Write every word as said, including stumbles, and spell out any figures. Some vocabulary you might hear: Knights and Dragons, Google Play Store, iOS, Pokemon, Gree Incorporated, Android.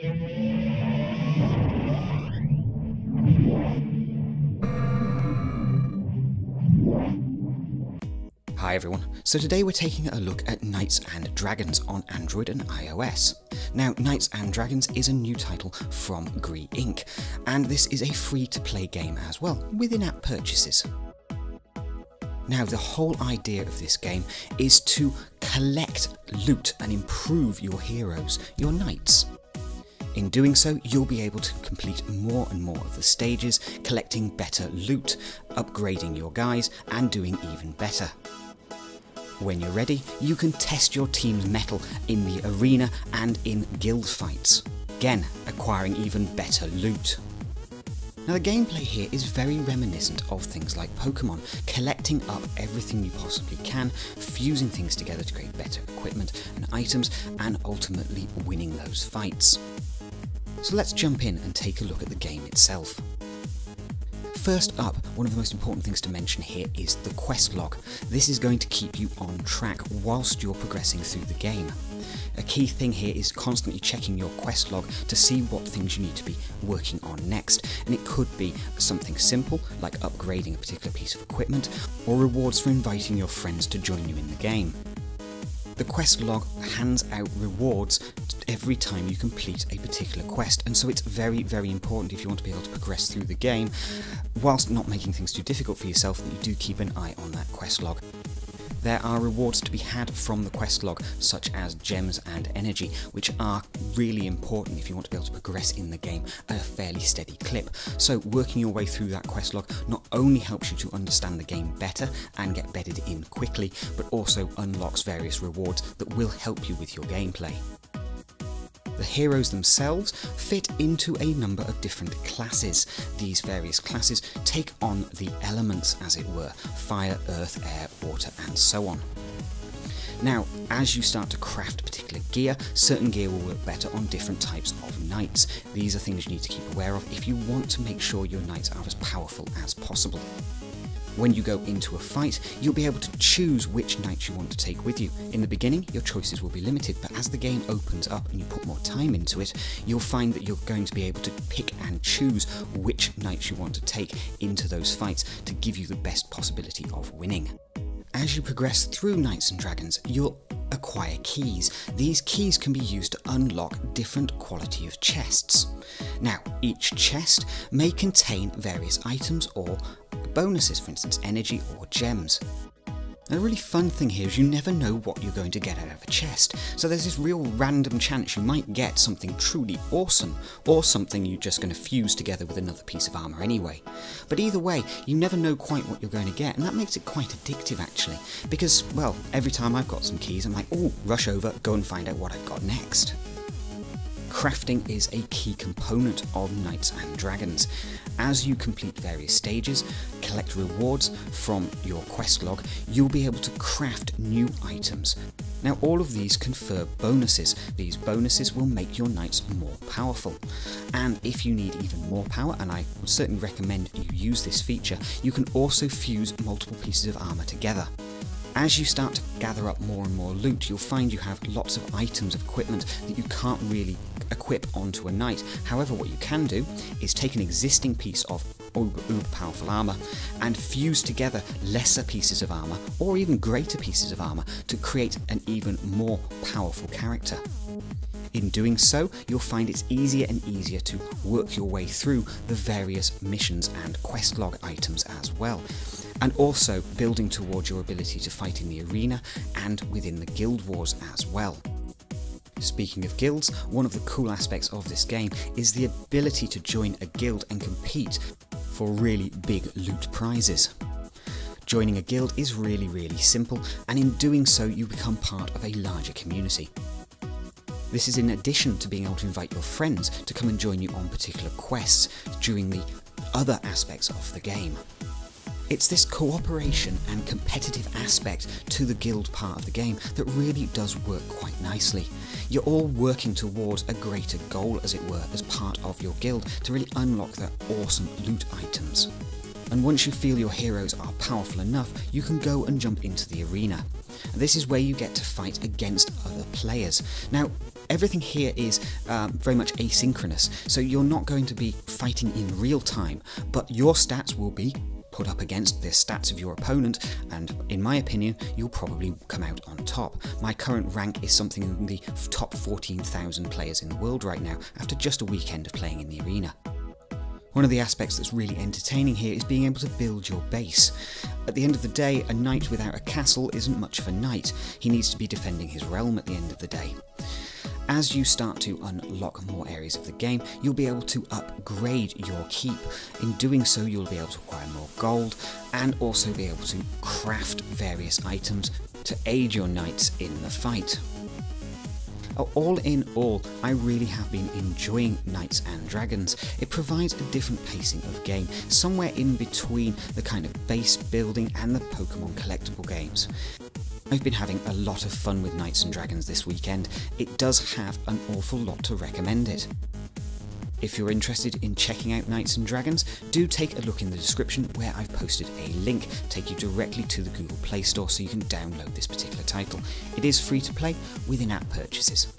Hi everyone, so today we're taking a look at Knights and Dragons on Android and iOS. Now, Knights and Dragons is a new title from Gree Incorporated, and this is a free-to-play game as well, with in-app purchases. Now, the whole idea of this game is to collect loot and improve your heroes, your knights. In doing so, you'll be able to complete more and more of the stages, collecting better loot, upgrading your guys, and doing even better. When you're ready, you can test your team's mettle in the arena and in guild fights, again acquiring even better loot. Now, the gameplay here is very reminiscent of things like Pokemon, collecting up everything you possibly can, fusing things together to create better equipment and items, and ultimately winning those fights. So let's jump in and take a look at the game itself. First up, one of the most important things to mention here is the quest log. This is going to keep you on track whilst you're progressing through the game. A key thing here is constantly checking your quest log to see what things you need to be working on next, and it could be something simple like upgrading a particular piece of equipment, or rewards for inviting your friends to join you in the game. The quest log hands out rewards every time you complete a particular quest, and so it's very, very important if you want to be able to progress through the game, whilst not making things too difficult for yourself, that you do keep an eye on that quest log. There are rewards to be had from the quest log, such as gems and energy, which are really important if you want to be able to progress in the game at a fairly steady clip. So working your way through that quest log not only helps you to understand the game better and get bedded in quickly, but also unlocks various rewards that will help you with your gameplay. The heroes themselves fit into a number of different classes. These various classes take on the elements, as it were: fire, earth, air, water, and so on. Now, as you start to craft particular gear, certain gear will work better on different types of knights. These are things you need to keep aware of if you want to make sure your knights are as powerful as possible. When you go into a fight, you'll be able to choose which knights you want to take with you. In the beginning, your choices will be limited, but as the game opens up and you put more time into it, you'll find that you're going to be able to pick and choose which knights you want to take into those fights to give you the best possibility of winning. As you progress through Knights and Dragons, you'll acquire keys. These keys can be used to unlock different quality of chests. Now, each chest may contain various items or bonuses, for instance energy or gems. And a really fun thing here is you never know what you're going to get out of a chest, so there's this real random chance you might get something truly awesome, or something you're just going to fuse together with another piece of armour anyway. But either way, you never know quite what you're going to get, and that makes it quite addictive actually, because, well, every time I've got some keys I'm like, oh, rush over, go and find out what I've got next. Crafting is a key component of Knights and Dragons. As you complete various stages, collect rewards from your quest log, you'll be able to craft new items. Now, all of these confer bonuses. These bonuses will make your knights more powerful. And if you need even more power, and I would certainly recommend you use this feature, you can also fuse multiple pieces of armour together. As you start to gather up more and more loot, you'll find you have lots of items of equipment that you can't really equip onto a knight. However, what you can do is take an existing piece of uber, uber powerful armour and fuse together lesser pieces of armour, or even greater pieces of armour, to create an even more powerful character. In doing so, you'll find it's easier and easier to work your way through the various missions and quest log items as well, and also building towards your ability to fight in the arena and within the guild wars as well. Speaking of guilds, one of the cool aspects of this game is the ability to join a guild and compete for really big loot prizes. Joining a guild is really, really simple, and in doing so you become part of a larger community. This is in addition to being able to invite your friends to come and join you on particular quests during the other aspects of the game. It's this cooperation and competitive aspect to the guild part of the game that really does work quite nicely. You're all working towards a greater goal, as it were, as part of your guild, to really unlock their awesome loot items. And once you feel your heroes are powerful enough, you can go and jump into the arena. This is where you get to fight against other players. Now, Everything here is um, very much asynchronous, so you're not going to be fighting in real time, but your stats will be put up against the stats of your opponent, and in my opinion, you'll probably come out on top. My current rank is something in the top fourteen thousand players in the world right now, after just a weekend of playing in the arena. One of the aspects that's really entertaining here is being able to build your base. At the end of the day, a knight without a castle isn't much of a knight. He needs to be defending his realm at the end of the day. As you start to unlock more areas of the game, you'll be able to upgrade your keep. In doing so, you'll be able to acquire more gold and also be able to craft various items to aid your knights in the fight. All in all, I really have been enjoying Knights and Dragons. It provides a different pacing of game, somewhere in between the kind of base building and the Pokemon collectible games. I've been having a lot of fun with Knights and Dragons this weekend. It does have an awful lot to recommend it. If you're interested in checking out Knights and Dragons, do take a look in the description where I've posted a link, take you directly to the Google Play Store so you can download this particular title. It is free to play with in-app purchases.